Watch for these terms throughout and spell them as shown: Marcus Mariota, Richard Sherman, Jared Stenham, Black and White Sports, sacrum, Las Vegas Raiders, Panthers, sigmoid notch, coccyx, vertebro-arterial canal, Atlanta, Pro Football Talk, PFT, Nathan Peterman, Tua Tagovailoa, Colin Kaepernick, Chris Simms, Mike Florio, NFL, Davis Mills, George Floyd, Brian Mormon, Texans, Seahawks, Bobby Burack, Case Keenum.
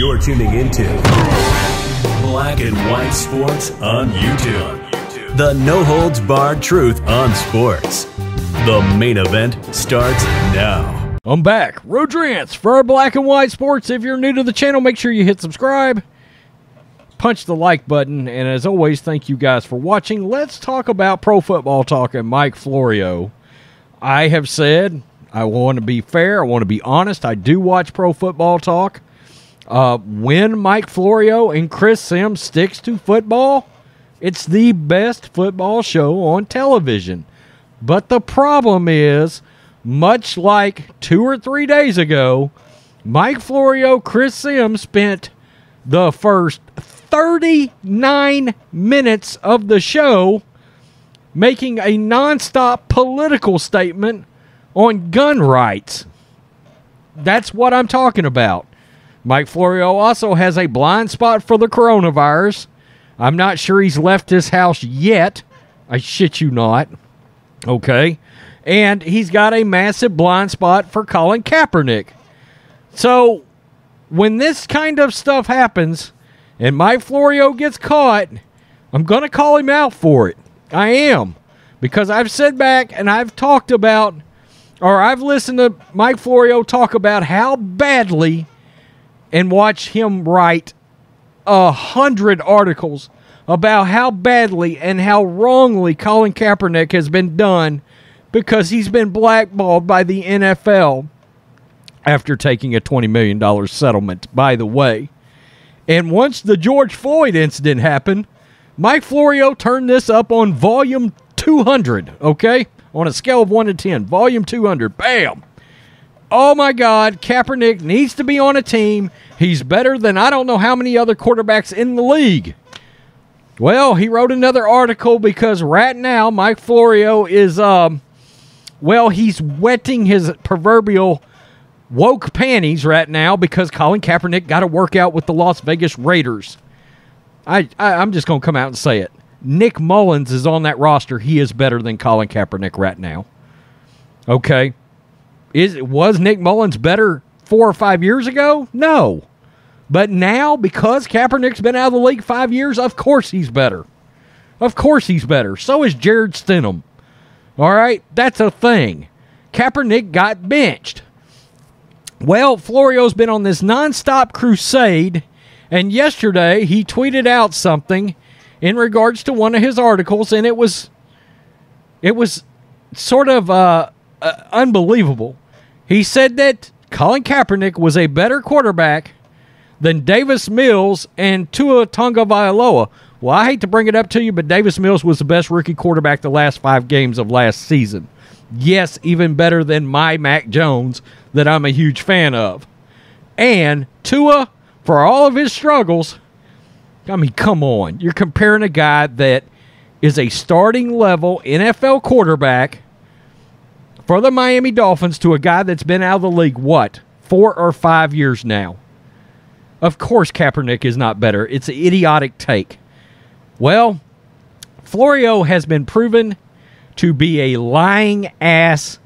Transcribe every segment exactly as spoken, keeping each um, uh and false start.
You're tuning into Black and White Sports on YouTube. The no-holds-barred truth on sports. The main event starts now. I'm back. Rodriance for our Black and White Sports. If you're new to the channel, make sure you hit subscribe. Punch the like button. And as always, thank you guys for watching. Let's talk about Pro Football Talk and Mike Florio. I have said I want to be fair. I want to be honest. I do watch Pro Football Talk. Uh, when Mike Florio and Chris Simms sticks to football, it's the best football show on television. But the problem is, much like two or three days ago, Mike Florio, Chris Simms spent the first thirty-nine minutes of the show making a nonstop political statement on gun rights. That's what I'm talking about. Mike Florio also has a blind spot for the coronavirus. I'm not sure he's left his house yet. I shit you not. Okay. And he's got a massive blind spot for Colin Kaepernick. So when this kind of stuff happens and Mike Florio gets caught, I'm going to call him out for it. I am. Because I've sat back and I've talked about, or I've listened to Mike Florio talk about how badly, and watch him write a hundred articles about how badly and how wrongly Colin Kaepernick has been done because he's been blackballed by the N F L after taking a twenty million dollars settlement, by the way. And once the George Floyd incident happened, Mike Florio turned this up on volume two hundred, okay? On a scale of one to ten, volume two hundred, bam! Oh, my God, Kaepernick needs to be on a team. He's better than I don't know how many other quarterbacks in the league. Well, he wrote another article because right now Mike Florio is, um, well, he's wetting his proverbial woke panties right now because Colin Kaepernick got a workout with the Las Vegas Raiders. I, I, I'm just going to come out and say it. Nick Mullens is on that roster. He is better than Colin Kaepernick right now. Okay. Is was Nick Mullens better four or five years ago? No. But now, because Kaepernick's been out of the league five years, of course he's better. Of course he's better. So is Jared Stenham. All right? That's a thing. Kaepernick got benched. Well, Florio's been on this nonstop crusade, and yesterday he tweeted out something in regards to one of his articles, and it was, it was sort of uh, uh, unbelievable. He said that Colin Kaepernick was a better quarterback than Davis Mills and Tua Tagovailoa. Well, I hate to bring it up to you, but Davis Mills was the best rookie quarterback the last five games of last season. Yes, even better than my Mac Jones that I'm a huge fan of. And Tua, for all of his struggles, I mean, come on. You're comparing a guy that is a starting level N F L quarterback for the Miami Dolphins to a guy that's been out of the league, what, four or five years now. Of course Kaepernick is not better. It's an idiotic take. Well, Florio has been proven to be a lying ass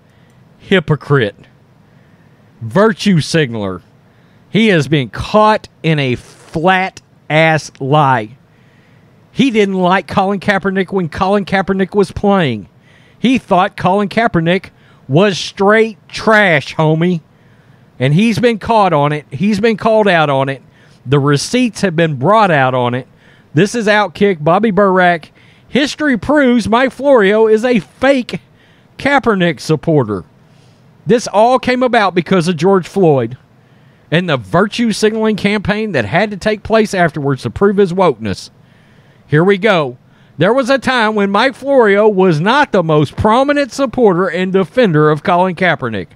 hypocrite. Virtue signaler. He has been caught in a flat ass lie. He didn't like Colin Kaepernick when Colin Kaepernick was playing. He thought Colin Kaepernick was straight trash, homie. And he's been caught on it. He's been called out on it. The receipts have been brought out on it. This is Outkick, Bobby Burack. History proves Mike Florio is a fake Kaepernick supporter. This all came about because of George Floyd and the virtue signaling campaign that had to take place afterwards to prove his wokeness. Here we go. There was a time when Mike Florio was not the most prominent supporter and defender of Colin Kaepernick.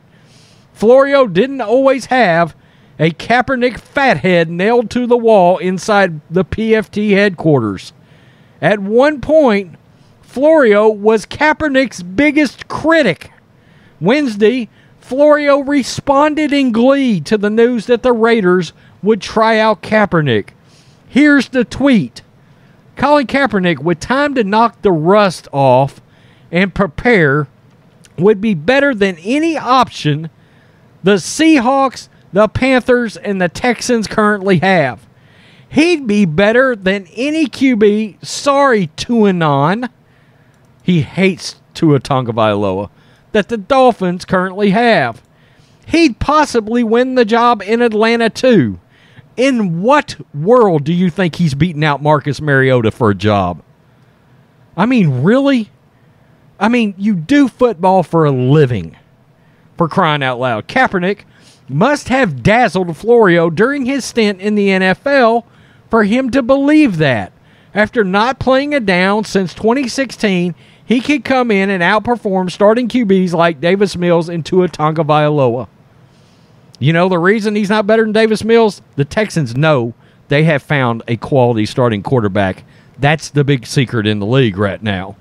Florio didn't always have a Kaepernick fathead nailed to the wall inside the P F T headquarters. At one point, Florio was Kaepernick's biggest critic. Wednesday, Florio responded in glee to the news that the Raiders would try out Kaepernick. Here's the tweet. Colin Kaepernick, with time to knock the rust off and prepare, would be better than any option the Seahawks, the Panthers and the Texans currently have. He'd be better than any Q B. Sorry, Tuanon. He hates Tua Tagovailoa. That the Dolphins currently have. He'd possibly win the job in Atlanta, too. In what world do you think he's beating out Marcus Mariota for a job? I mean, really? I mean, you do football for a living. For crying out loud. Kaepernick must have dazzled Florio during his stint in the N F L for him to believe that. After not playing a down since twenty sixteen, he could come in and outperform starting Q Bs like Davis Mills and Tua Tagovailoa. You know the reason he's not better than Davis Mills? The Texans know they have found a quality starting quarterback. That's the big secret in the league right now.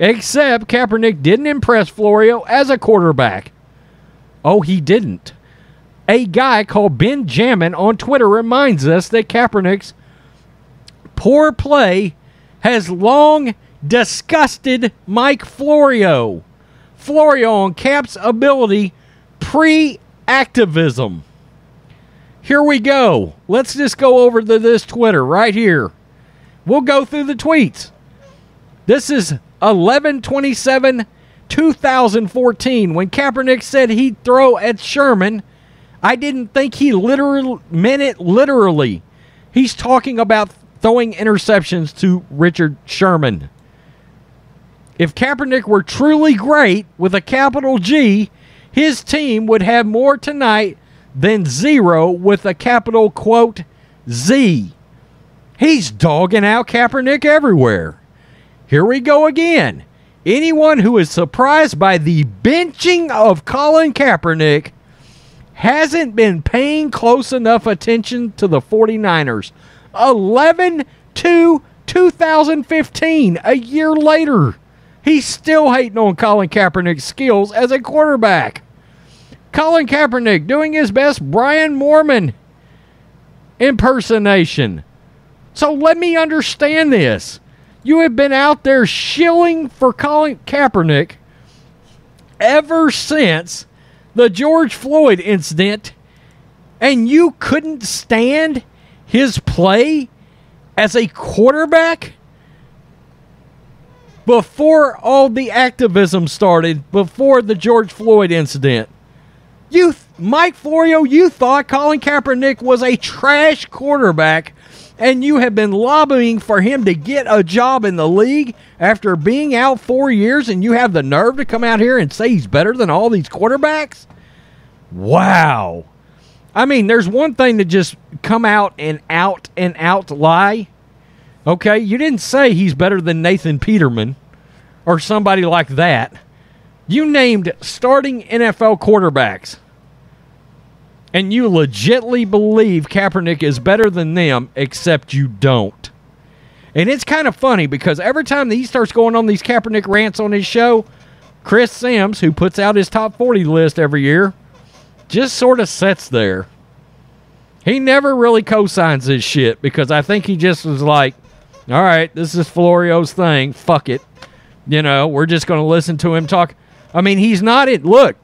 Except Kaepernick didn't impress Florio as a quarterback. Oh, he didn't. A guy called Ben Jammin on Twitter reminds us that Kaepernick's poor play has long disgusted Mike Florio. Florio on Cap's ability pre-activism. Here we go. Let's just go over to this Twitter right here. We'll go through the tweets. This is eleven twenty-seven two thousand fourteen when Kaepernick said he'd throw at Sherman. I didn't think he literally meant it literally. He's talking about throwing interceptions to Richard Sherman. If Kaepernick were truly great with a capital G, his team would have more tonight than zero with a capital quote Z. He's dogging out Kaepernick everywhere. Here we go again. Anyone who is surprised by the benching of Colin Kaepernick hasn't been paying close enough attention to the 49ers. eleven two two thousand fifteen, a year later. He's still hating on Colin Kaepernick's skills as a quarterback. Colin Kaepernick doing his best Brian Mormon impersonation. So let me understand this. You have been out there shilling for Colin Kaepernick ever since the George Floyd incident, and you couldn't stand his play as a quarterback before all the activism started, before the George Floyd incident. You, Mike Florio, you thought Colin Kaepernick was a trash quarterback, and you have been lobbying for him to get a job in the league after being out four years, and you have the nerve to come out here and say he's better than all these quarterbacks? Wow. I mean, there's one thing to just come out and out and out lie. Okay, you didn't say he's better than Nathan Peterman or somebody like that. You named starting N F L quarterbacks. And you legitimately believe Kaepernick is better than them, except you don't. And it's kind of funny because every time that he starts going on these Kaepernick rants on his show, Chris Simms, who puts out his top forty list every year, just sort of sits there. He never really co-signs his shit because I think he just was like, all right, this is Florio's thing. Fuck it. You know, we're just going to listen to him talk. I mean, he's not it. Look.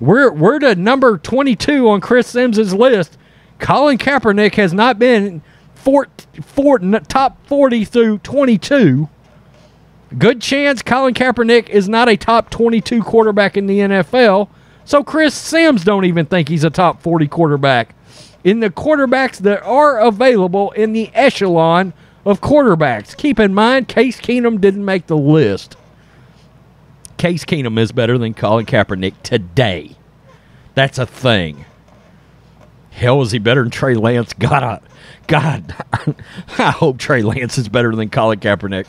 We're we're to number twenty-two on Chris Simms' list. Colin Kaepernick has not been four, four, top forty through twenty-two. Good chance Colin Kaepernick is not a top twenty-two quarterback in the N F L. So Chris Simms don't even think he's a top forty quarterback. In the quarterbacks that are available in the echelon of quarterbacks. Keep in mind, Case Keenum didn't make the list. Case Keenum is better than Colin Kaepernick today. That's a thing. Hell, is he better than Trey Lance? God, God, I hope Trey Lance is better than Colin Kaepernick.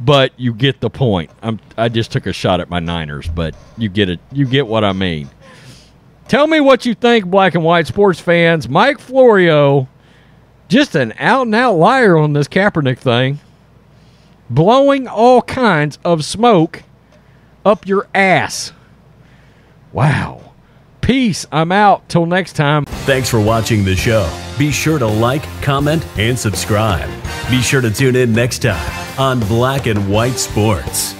But you get the point. I'm, I just took a shot at my Niners, but you get it. You get what I mean. Tell me what you think, Black and White Sports fans. Mike Florio, just an out-and-out liar on this Kaepernick thing. Blowing all kinds of smoke up your ass. Wow. Peace. I'm out. Till next time. Thanks for watching the show. Be sure to like, comment, and subscribe. Be sure to tune in next time on Black and White Sports.